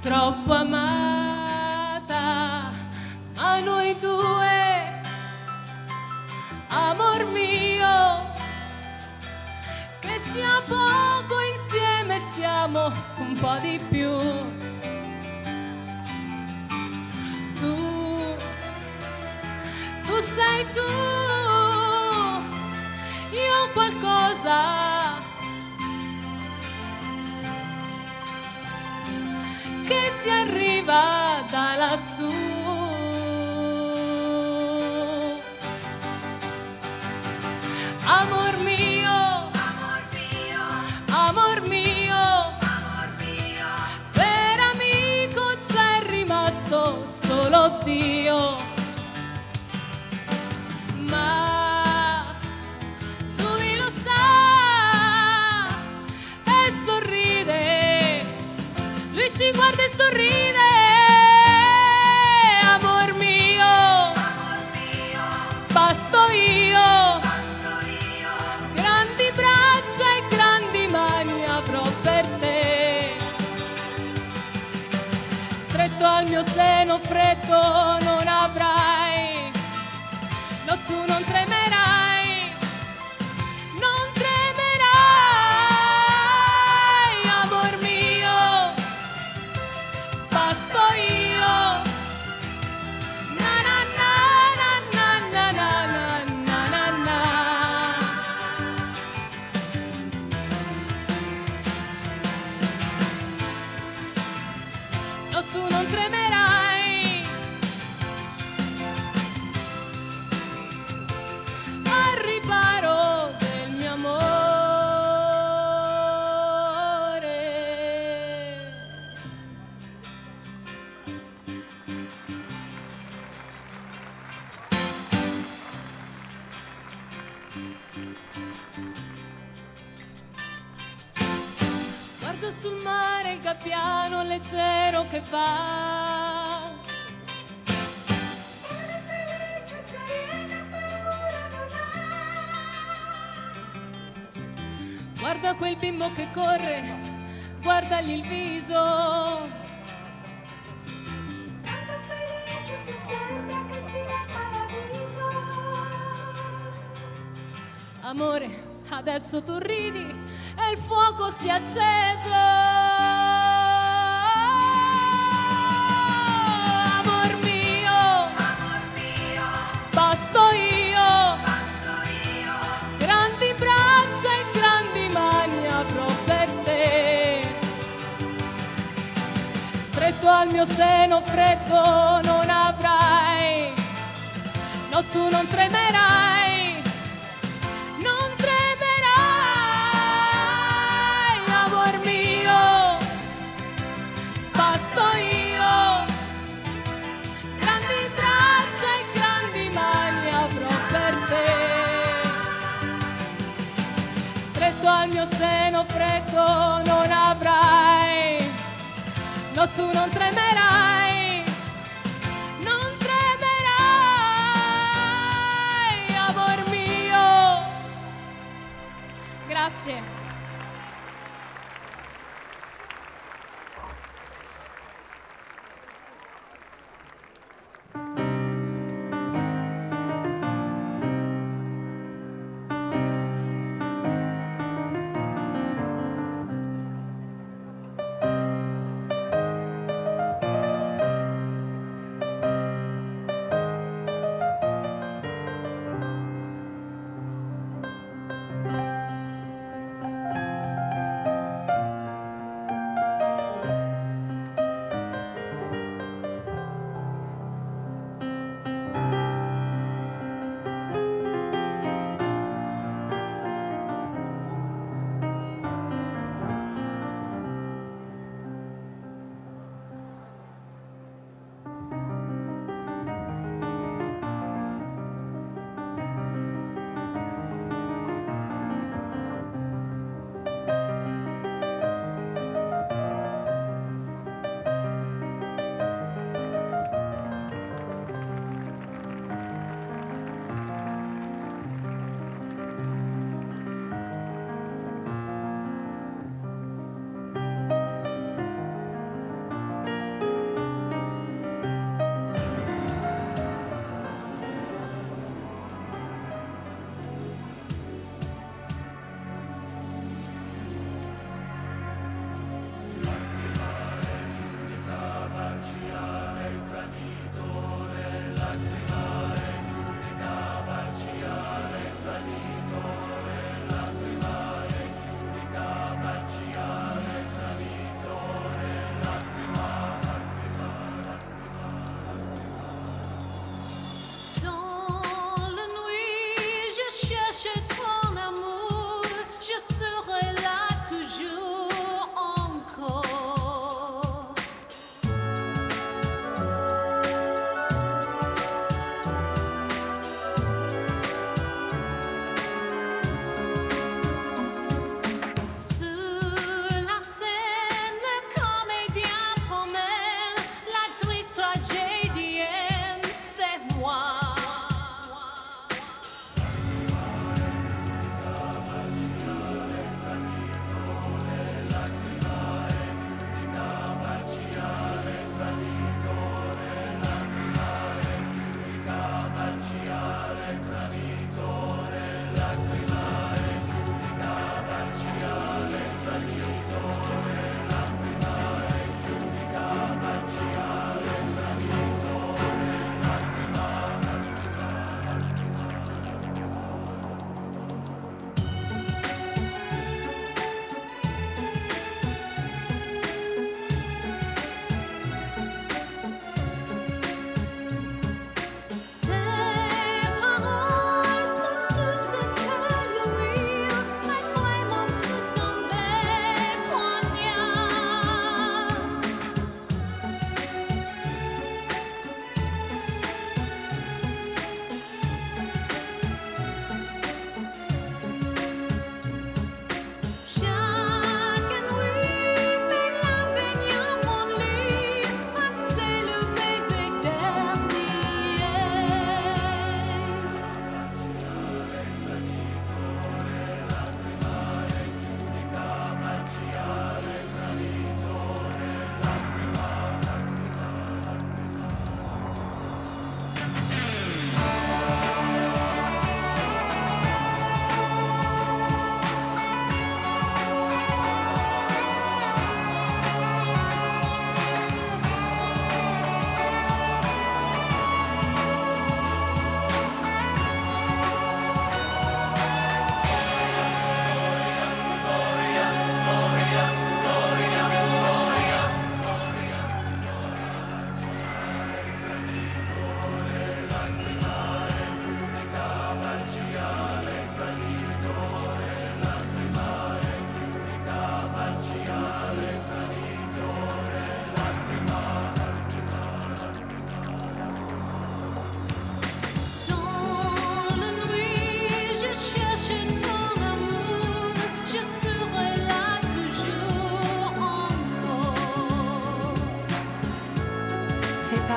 troppo amata, ma noi due, amor mio, che sia poco insieme siamo un po' di più. Tu, tu sei tu, qualcosa che ti arriva da lassù. Amor mio, amor mio, amor mio, amor mio, per amico c'è rimasto solo Dio. Ci guarda e sorride, amor mio, amor mio, basto io, basto io, grandi braccia e grandi mani avrò per te. Stretto al mio seno freddo non avrai, no tu non tremerai. Tu non tremerai, al riparo del mio amore. Guardo sul mare il gabbiano leggero che va. Sono felice, serena, paura non ha. Guarda quel bimbo che corre, guardagli il viso. Tanto felice che sembra che sia paradiso. Amore, adesso tu ridi e il fuoco si è acceso. Amor mio, amor mio, basto io, basto io, grandi braccia e grandi mani avrò per te. Stretto al mio seno freddo non avrai, no tu non tremerai. Al mio seno freddo non avrai, no tu non tremerai, non tremerai, amor mio. Grazie.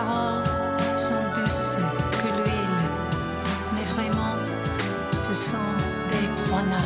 paroles sont douces que l'huile, mais vraiment, ce sont des prenards.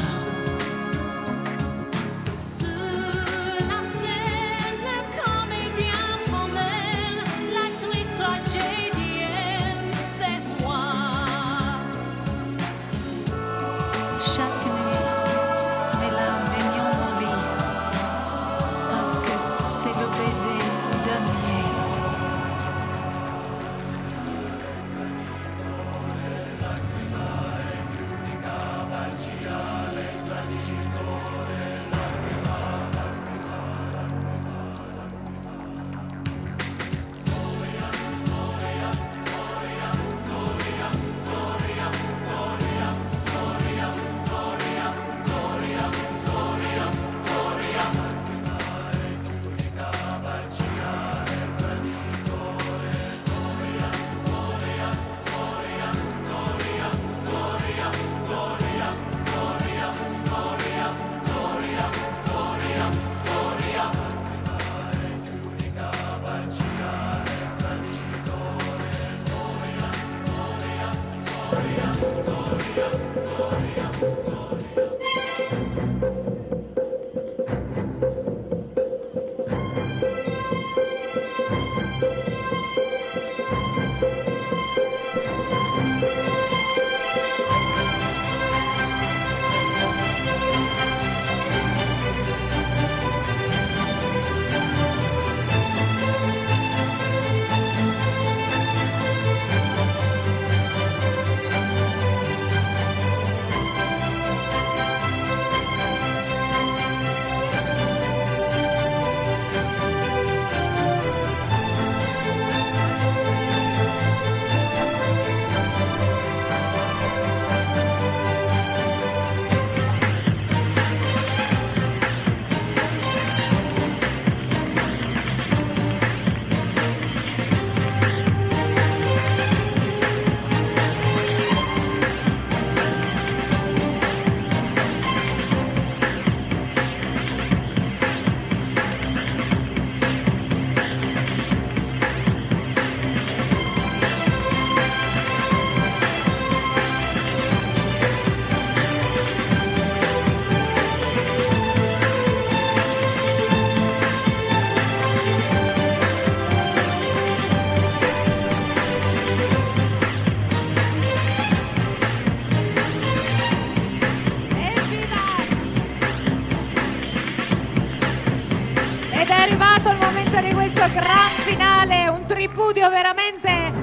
Gran finale, un tripudio veramente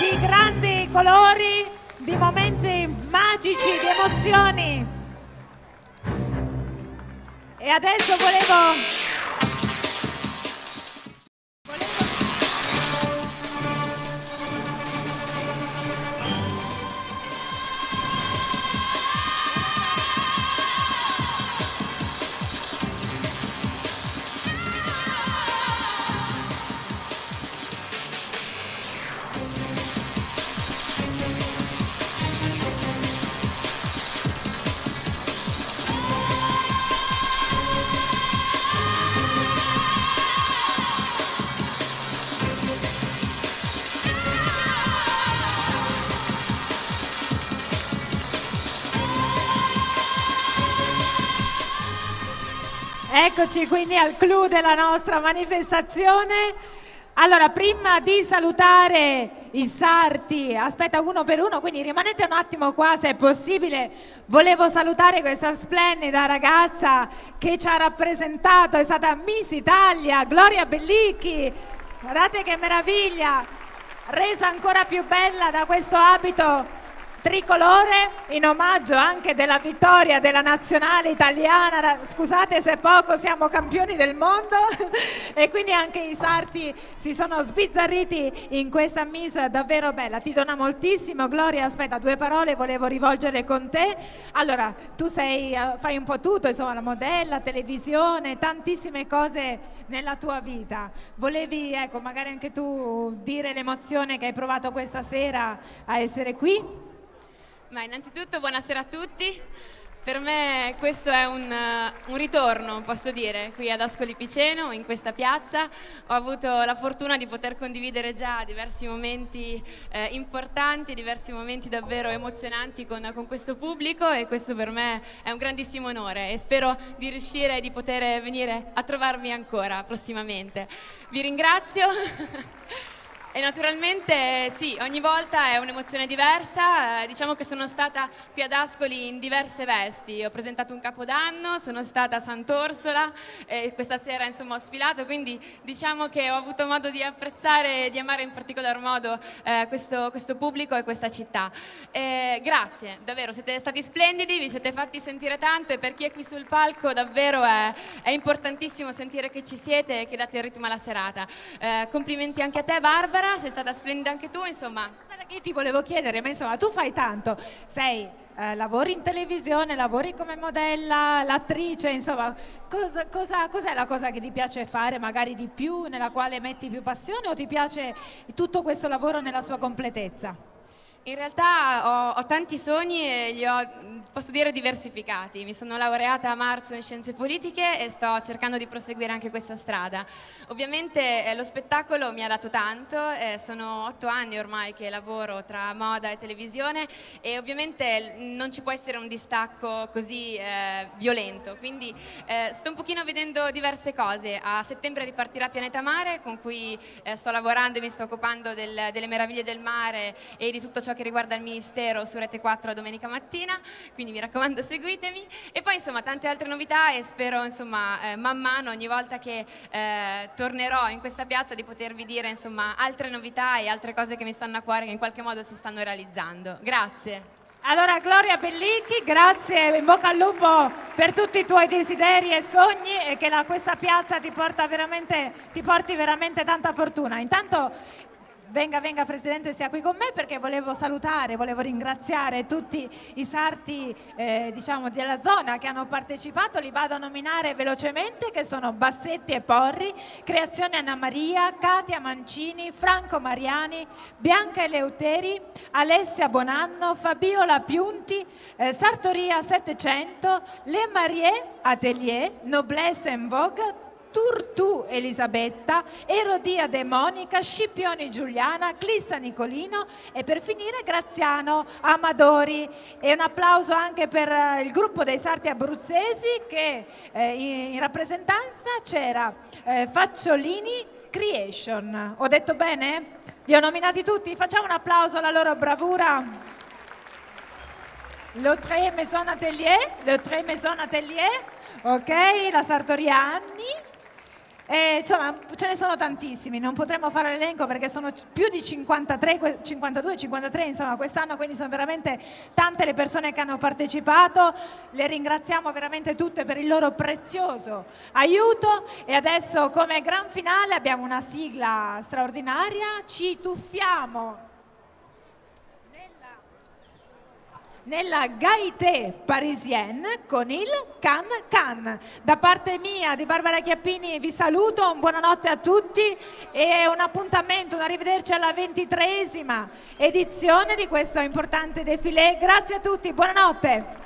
di grandi colori, di momenti magici, di emozioni. E adesso volevo... Eccoci quindi al clou della nostra manifestazione. Allora, prima di salutare i sarti, aspetta uno per uno, quindi rimanete un attimo qua se è possibile. Volevo salutare questa splendida ragazza che ci ha rappresentato, è stata Miss Italia, Gloria Bellicchi. Guardate che meraviglia, resa ancora più bella da questo abito tricolore in omaggio anche della vittoria della nazionale italiana. Scusate se poco, siamo campioni del mondo e quindi anche i sarti si sono sbizzarriti in questa Miss davvero bella. Ti dona moltissimo, Gloria. Aspetta, due parole volevo rivolgere con te. Allora, tu sei, fai un po' tutto, insomma, la modella, televisione, tantissime cose nella tua vita. Volevi, ecco, magari anche tu dire l'emozione che hai provato questa sera a essere qui? Ma innanzitutto buonasera a tutti, Per me questo è un, un ritorno, posso dire, qui ad Ascoli Piceno, in questa piazza. Ho avuto la fortuna di poter condividere già diversi momenti eh, importanti, diversi momenti davvero emozionanti con, con questo pubblico, e questo per me è un grandissimo onore e spero di riuscire e di poter venire a trovarmi ancora prossimamente. Vi ringrazio. E naturalmente sì, ogni volta è un'emozione diversa. Diciamo che sono stata qui ad Ascoli in diverse vesti, ho presentato un capodanno, sono stata a Sant'Orsola e questa sera insomma ho sfilato, quindi diciamo che ho avuto modo di apprezzare e di amare in particolar modo eh, questo, questo pubblico e questa città. Eh, grazie, davvero siete stati splendidi, vi siete fatti sentire tanto, e per chi è qui sul palco davvero è, è importantissimo sentire che ci siete e che date il ritmo alla serata. Eh, complimenti anche a te Barbara, sei stata splendida anche tu, insomma. Io ti volevo chiedere, ma insomma tu fai tanto, sei, eh, lavori in televisione, lavori come modella, l'attrice, insomma, cosa, cosa, cos'è la cosa che ti piace fare magari di più, nella quale metti più passione, o ti piace tutto questo lavoro nella sua completezza? In realtà ho, ho tanti sogni e li ho, posso dire, diversificati. Mi sono laureata a marzo in scienze politiche e sto cercando di proseguire anche questa strada. Ovviamente eh, lo spettacolo mi ha dato tanto, eh, sono otto anni ormai che lavoro tra moda e televisione, e ovviamente non ci può essere un distacco così eh, violento, quindi eh, sto un pochino vedendo diverse cose. A settembre ripartirà Pianeta Mare, con cui eh, sto lavorando e mi sto occupando del, delle meraviglie del mare e di tutto ciò che riguarda il Ministero, su Rete quattro la domenica mattina, quindi mi raccomando seguitemi. E poi insomma tante altre novità, e spero insomma eh, man mano, ogni volta che eh, tornerò in questa piazza, di potervi dire insomma altre novità e altre cose che mi stanno a cuore, che in qualche modo si stanno realizzando. Grazie. Allora Gloria Bellicchi, grazie, in bocca al lupo per tutti i tuoi desideri e sogni, e che la, questa piazza ti, porta veramente, ti porti veramente tanta fortuna. Intanto venga, venga Presidente, sia qui con me, perché volevo salutare, volevo ringraziare tutti i sarti eh, diciamo, della zona che hanno partecipato. Li vado a nominare velocemente, che sono Bassetti e Porri, Creazione Anna Maria, Katia Mancini, Franco Mariani, Bianca Eleuteri, Alessia Bonanno, Fabiola Piunti, eh, Sartoria settecento, Le Marie Atelier, Noblesse en Vogue, Turtù Elisabetta, Erodia De Monica, Scipioni Giuliana, Clissa Nicolino e per finire Graziano Amadori. E un applauso anche per il gruppo dei sarti abruzzesi, che eh, in rappresentanza c'era eh, Facciolini Creation. Ho detto bene? Li ho nominati tutti? Facciamo un applauso alla loro bravura. Le Tre Maison Atelier, Le Tre Maison Atelier, ok, la Sartoria Anni. Eh, insomma ce ne sono tantissimi, non potremmo fare l'elenco perché sono più di cinquantatré, cinquantadue, cinquantatré insomma quest'anno, quindi sono veramente tante le persone che hanno partecipato. Le ringraziamo veramente tutte per il loro prezioso aiuto. E adesso, come gran finale, abbiamo una sigla straordinaria, ci tuffiamo nella Gaieté parisienne con il Can Can. Da parte mia, di Barbara Chiappini, vi saluto, un buonanotte a tutti e un appuntamento, un arrivederci alla ventitreesima edizione di questo importante defilé. Grazie a tutti, buonanotte.